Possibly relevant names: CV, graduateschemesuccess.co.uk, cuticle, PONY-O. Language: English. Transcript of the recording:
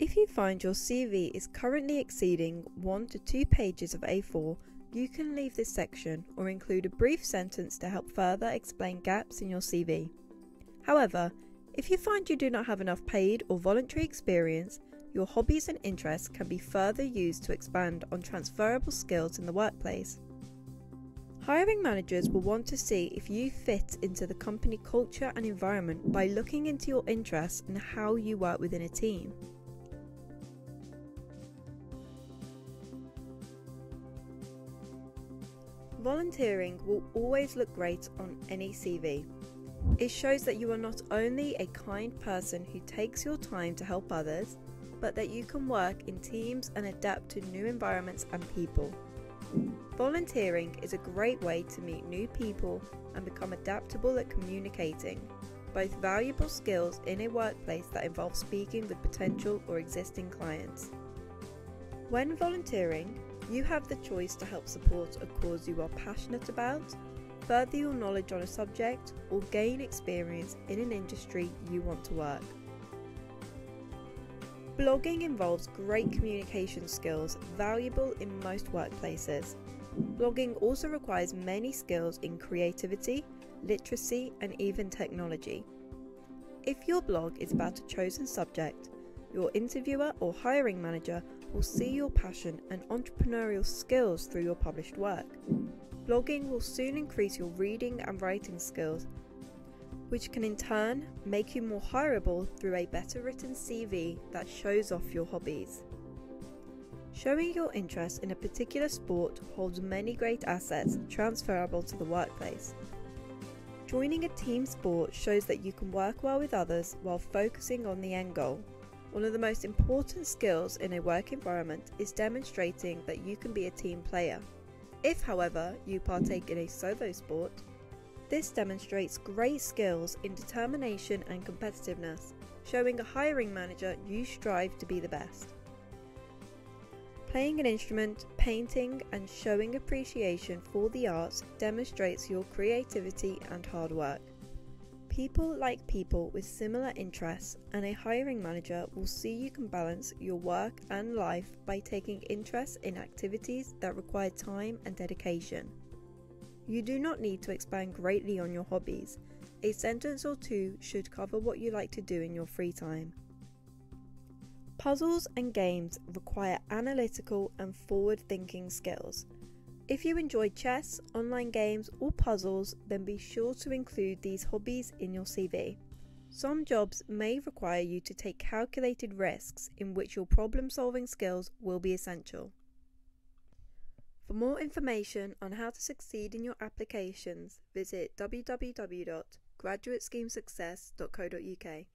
If you find your CV is currently exceeding 1 to 2 pages of A4, you can leave this section or include a brief sentence to help further explain gaps in your CV. However, if you find you do not have enough paid or voluntary experience, your hobbies and interests can be further used to expand on transferable skills in the workplace. Hiring managers will want to see if you fit into the company culture and environment by looking into your interests and how you work within a team. Volunteering will always look great on any CV. It shows that you are not only a kind person who takes your time to help others, but that you can work in teams and adapt to new environments and people. Volunteering is a great way to meet new people and become adaptable at communicating, both valuable skills in a workplace that involves speaking with potential or existing clients. When volunteering, you have the choice to help support a cause you are passionate about, further your knowledge on a subject, or gain experience in an industry you want to work. Blogging involves great communication skills, valuable in most workplaces. Blogging also requires many skills in creativity, literacy, and even technology. If your blog is about a chosen subject, your interviewer or hiring manager will see your passion and entrepreneurial skills through your published work. Blogging will soon increase your reading and writing skills, which can in turn make you more hireable through a better written CV that shows off your hobbies. Showing your interest in a particular sport holds many great assets transferable to the workplace. Joining a team sport shows that you can work well with others while focusing on the end goal. One of the most important skills in a work environment is demonstrating that you can be a team player. If, however, you partake in a solo sport, this demonstrates great skills in determination and competitiveness, showing a hiring manager you strive to be the best. Playing an instrument, painting, and showing appreciation for the arts demonstrates your creativity and hard work. People like people with similar interests, and a hiring manager will see you can balance your work and life by taking interest in activities that require time and dedication. You do not need to expand greatly on your hobbies. A sentence or two should cover what you like to do in your free time. Puzzles and games require analytical and forward-thinking skills. If you enjoy chess, online games, or puzzles, then be sure to include these hobbies in your CV. Some jobs may require you to take calculated risks in which your problem-solving skills will be essential. For more information on how to succeed in your applications, visit www.graduateschemesuccess.co.uk.